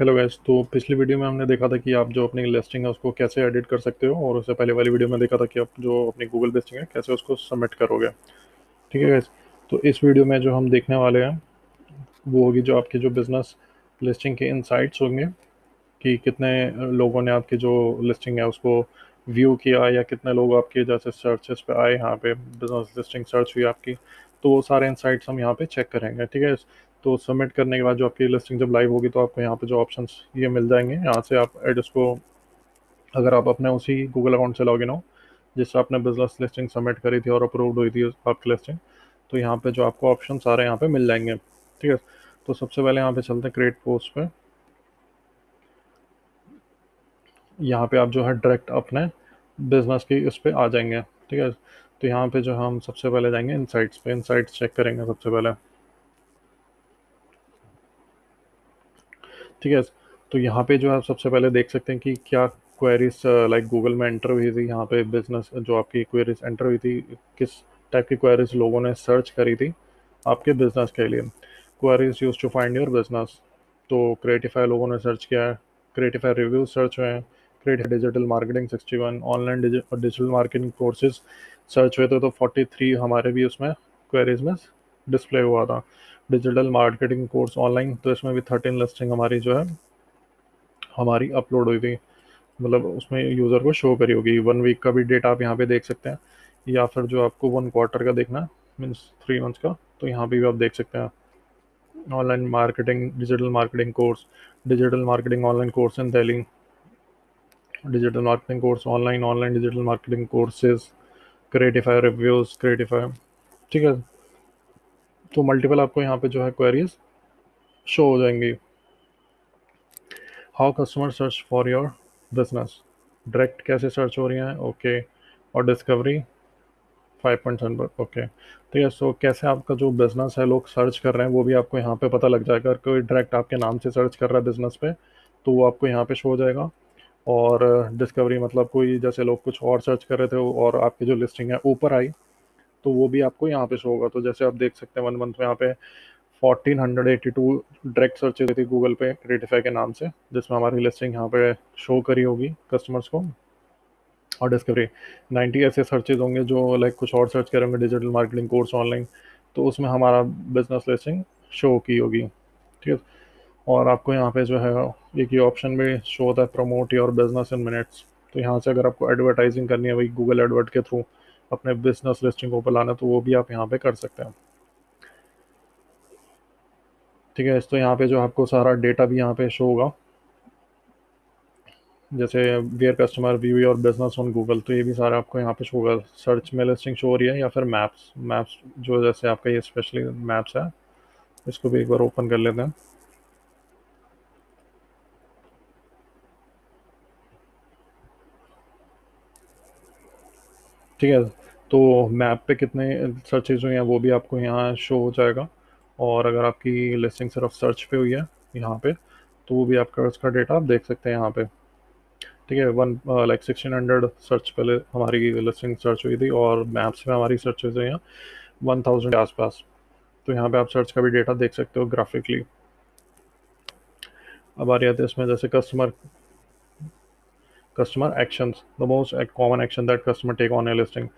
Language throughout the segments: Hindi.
Hello guys. तो पिछली वीडियो में हमने देखा था कि आप जो अपनी लिस्टिंग है उसको कैसे एडिट कर सकते हो, और उससे पहले वाली वीडियो में देखा था कि आप जो अपनी गूगल लिस्टिंग है कैसे उसको सबमिट करोगे। ठीक है गैस, तो इस वीडियो में जो हम देखने वाले हैं वो होगी जो आपकी जो बिज़नेस लिस्टिंग के इनसाइट्स होंगे कि कितने लोगों ने आपकी जो लिस्टिंग है उसको व्यू किया या कितने लोग आपके जैसे सर्चेस पे आए, यहाँ पे बिज़नेस लिस्टिंग सर्च हुई आपकी, तो वो सारे इनसाइट्स हम यहाँ पे चेक करेंगे। ठीक है, तो सबमिट करने के बाद जो आपकी लिस्टिंग जब लाइव होगी तो आपको यहाँ पे जो ऑप्शंस ये मिल जाएंगे, यहाँ से आप एड्स को, अगर आप अपने उसी गूगल अकाउंट से लॉगिन हो जिससे आपने बिज़नेस लिस्टिंग सबमिट करी थी और अप्रूव्ड हुई थी आपकी लिस्टिंग, तो यहाँ पर जो आपको ऑप्शन सारे यहाँ पर मिल जाएंगे। ठीक है, तो सबसे पहले यहाँ पर चलते हैं क्रिएट पोस्ट पर। यहाँ पे आप जो है डायरेक्ट अपने बिज़नेस की उस पर आ जाएंगे। ठीक है, तो यहाँ पे जो हम सबसे पहले जाएंगे इनसाइट्स पे, इनसाइट्स चेक करेंगे सबसे पहले। ठीक है, तो यहाँ पे जो है सबसे पहले देख सकते हैं कि क्या क्वेरीज लाइक गूगल में एंटर हुई थी, यहाँ पे बिज़नेस जो आपकी क्वेरीज एंटर हुई थी, किस टाइप की क्वेरीज लोगों ने सर्च करी थी आपके बिज़नेस के लिए। Queries use to find your business, तो क्रिएटिफाई लोगों ने सर्च किया है, क्रिएटिफाई रिव्यूज सर्च हुए हैं, Creatify digital marketing 61, online digital marketing courses search हुए थे, तो 43 हमारे भी उसमें क्वेरीज में डिस्प्ले हुआ था। डिजिटल मार्केटिंग कोर्स ऑनलाइन, तो इसमें भी 13 लिस्टिंग हमारी जो है हमारी अपलोड हुई थी, मतलब उसमें यूज़र को शो करी होगी। 1 वीक का भी डेटा आप यहाँ पे देख सकते हैं, या फिर जो आपको 1 क्वार्टर का देखना मीन्स 3 मंथ्स का, तो यहाँ पर भी आप देख सकते हैं। Online marketing, digital marketing course, digital marketing online course in Delhi, digital marketing course online, online digital marketing courses, Creatify reviews, Creatify. ठीक है, तो मल्टीपल आपको यहाँ पे जो है क्वेरीज शो हो जाएंगी। How customer search for your business, direct कैसे सर्च हो रही हैं, ओके, और डिस्कवरी 5.7 पर, ओके। ठीक है, सो कैसे आपका जो बिज़नेस है लोग सर्च कर रहे हैं वो भी आपको यहाँ पे पता लग जाएगा। अगर कोई डायरेक्ट आपके नाम से सर्च कर रहा है बिज़नेस पे तो वो आपको यहाँ पे शो हो जाएगा, और डिस्कवरी मतलब कोई जैसे लोग कुछ और सर्च कर रहे थे और आपकी जो लिस्टिंग है ऊपर आई तो वो भी आपको यहाँ पे शो होगा। तो जैसे आप देख सकते हैं 1 मंथ में यहाँ पे 1482 डायरेक्ट सर्च हुई थी गूगल पे क्रिएटिफाई के नाम से, जिसमें हमारी लिस्टिंग यहाँ पे शो करी होगी कस्टमर्स को, और डिस्कवरी 90 ऐसे सर्चेज होंगे जो लाइक कुछ और सर्च करेंगे डिजिटल मार्केटिंग कोर्स ऑनलाइन, तो उसमें हमारा बिजनेस लिस्टिंग शो की होगी। ठीक है, और आपको यहाँ पे जो है एक ये ऑप्शन भी शो होता है promote your business in minutes, तो यहाँ से अगर आपको एडवर्टाइजिंग करनी है वही गूगल एडवर्ट के थ्रू अपने बिजनेस लिस्टिंग को ऊपर लाना, तो वो भी आप यहाँ पर कर सकते हैं। ठीक है, तो यहाँ पर जो आपको सारा डेटा भी यहाँ पर शो होगा, जैसे where customer view your business on Google, तो ये भी सारा आपको यहाँ पे शो होगा। सर्च में लिस्टिंग शो हो रही है, या फिर मैप्स, मैप्स जो जैसे आपका ये स्पेशली मैप्स है, इसको भी एक बार ओपन कर लेते हैं। ठीक है, तो मैप पे कितने सर्चेज हुई हैं वो भी आपको यहाँ शो हो जाएगा, और अगर आपकी लिस्टिंग सिर्फ सर्च पे हुई है यहाँ पे तो वो भी आपका उसका डेटा आप देख सकते हैं यहाँ पे। ठीक है, 1600 सर्च पहले हमारी लिस्टिंग सर्च हुई थी, और मैप्स में हमारी सर्च हुई हैं 1000 के आसपास, तो यहाँ पे आप सर्च का भी डेटा देख सकते हो ग्राफिकली। अब आ रही है इसमें जैसे customer actions, the most common action that customer take on a listing,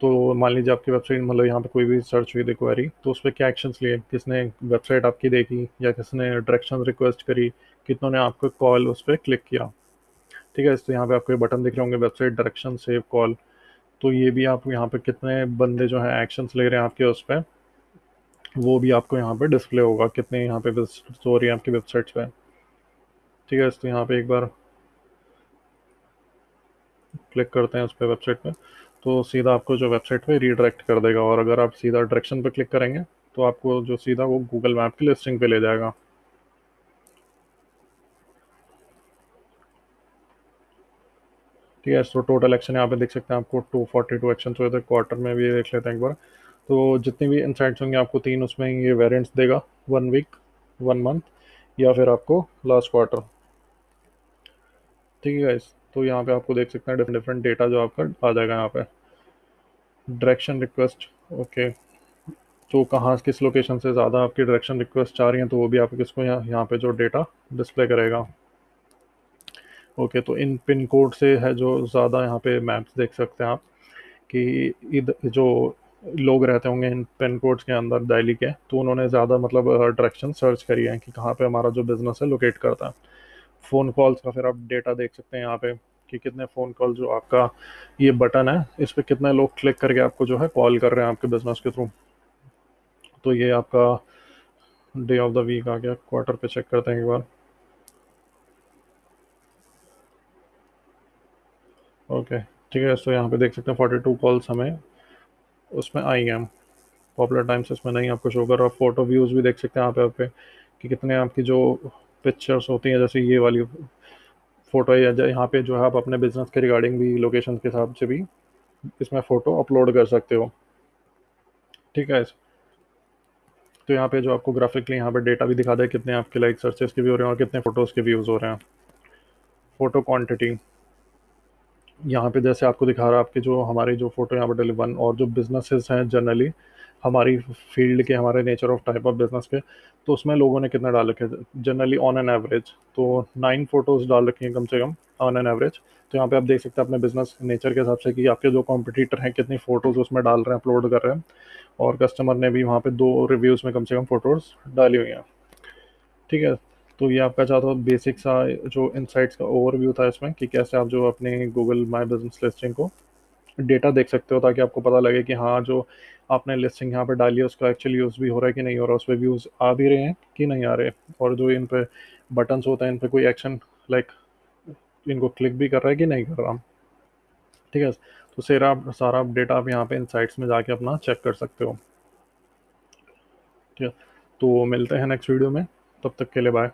तो मान लीजिए आपकी वेबसाइट, मतलब यहाँ पे कोई भी सर्च हुई थी क्वेरी, तो उस पर क्या एक्शंस लिए, किसने वेबसाइट आपकी देखी, या किसने डायरेक्शन रिक्वेस्ट करी, कितनों ने आपको कॉल उस पर क्लिक किया। ठीक है, तो यहाँ पे आपको ये बटन दिख रहे होंगे वेबसाइट डायरेक्शन सेव कॉल, तो ये भी आप यहाँ पे कितने बंदे जो हैं एक्शंस ले रहे हैं आपके उस पर, वो भी आपको यहाँ पे डिस्प्ले होगा, कितने यहाँ पे विजिट हो रही हैं आपकी वेबसाइट्स पे। ठीक है, तो यहाँ पे एक बार क्लिक करते हैं उस पर वेबसाइट पे, तो सीधा आपको जो वेबसाइट पे रीडायरेक्ट कर देगा, और अगर आप सीधा डायरेक्शन पर क्लिक करेंगे तो आपको जो सीधा वो गूगल मैप की लिस्टिंग पे ले जाएगा। ठीक है, तो टोटल एक्शन यहाँ पे देख सकते हैं आपको 242 एक्शन हुए थे। क्वार्टर में भी देख लेते हैं एक बार, तो जितने भी इनसाइट्स होंगे आपको 3 उसमें ये वेरिएंट्स देगा, 1 वीक, 1 मंथ, या फिर आपको लास्ट क्वार्टर। ठीक है गाइस, तो यहाँ पे आपको देख सकते हैं डिफरेंट डेटा जो आपका आ जाएगा यहाँ पे। डायरेक्शन रिक्वेस्ट, ओके, तो कहाँ किस लोकेशन से ज़्यादा आपकी डायरेक्शन रिक्वेस्ट आ रही हैं तो वो भी आपको इसको यहाँ पे जो डेटा डिस्प्ले करेगा। ओके, तो इन पिन कोड से है जो ज़्यादा यहाँ पे मैप्स देख सकते हैं आप कि इधर जो लोग रहते होंगे इन पिन कोड्स के अंदर दिल्ली के, तो उन्होंने ज़्यादा मतलब डायरेक्शन सर्च करी है कि कहाँ पे हमारा जो बिज़नेस है लोकेट करता है। फ़ोन कॉल्स का फिर आप डेटा देख सकते हैं यहाँ पे कि कितने फ़ोन कॉल, जो आपका ये बटन है इस पर कितने लोग क्लिक करके आपको जो है कॉल कर रहे हैं आपके बिज़नेस के थ्रू। तो ये आपका डे ऑफ द वीक आ गया, क्वार्टर पे चेक करते हैं एक बार। ओके ठीक है, तो यहाँ पे देख सकते हैं 42 कॉल्स हमें उसमें आई हैं। पॉपुलर टाइम्स इसमें नहीं आपको शो कर रहा। फ़ोटो व्यूज़ भी देख सकते हैं यहाँ पे कि कितने आपकी जो पिक्चर्स होती हैं, जैसे ये वाली फ़ोटो है। यहाँ पे जो है आप अपने बिज़नेस के रिगार्डिंग भी लोकेशन के हिसाब से भी इसमें फ़ोटो अपलोड कर सकते हो। ठीक है, तो यहाँ पे जो आपको ग्राफिकली यहाँ पे डेटा भी दिखा दे कितने आपके लाइक सर्चेस के भी हो रहे हैं और कितने फ़ोटोज़ के व्यूज़ हो रहे हैं। फ़ोटो क्वांटिटी यहाँ पे जैसे आपको दिखा रहा है आपकी जो हमारी जो फ़ोटो यहाँ पर डिलीवन, और जो बिज़नेसेस हैं जनरली हमारी फील्ड के, हमारे nature of type of business के, तो उसमें लोगों ने कितना डाल रखे जनरली ऑन एन एवरेज, तो 9 फ़ोटोज़ डाल रखी हैं कम से कम ऑन एन एवरेज। तो यहाँ पे आप देख सकते हैं अपने बिज़नेस नेचर के हिसाब से कि आपके जो कॉम्पिटिटर हैं कितनी फ़ोटोज़ उसमें डाल रहे हैं, अपलोड कर रहे हैं, और कस्टमर ने भी वहाँ पर 2 रिव्यूज़ में कम से कम फ़ोटोज़ डाली हुई हैं। ठीक है, तो ये आपका चाहता हूँ बेसिक सा जो इनसाइट्स का ओवरव्यू था इसमें कि कैसे आप जो अपने गूगल माई बिजनेस लिस्टिंग को डेटा देख सकते हो ताकि आपको पता लगे कि हाँ जो आपने लिस्टिंग यहाँ पर डाली है उसका एक्चुअली यूज़ भी हो रहा है कि नहीं हो रहा, उस पर व्यूज़ आ भी रहे हैं कि नहीं आ रहे, और जो इन पर बटन्स होते हैं इन पर कोई एक्शन लाइक इनको क्लिक भी कर रहा है कि नहीं कर रहा। ठीक है, तो सारा डेटा आप यहाँ पर इनसाइट्स में जाके अपना चेक कर सकते हो। ठीक है, तो मिलते हैं नेक्स्ट वीडियो में, तब तक के लिए बाय।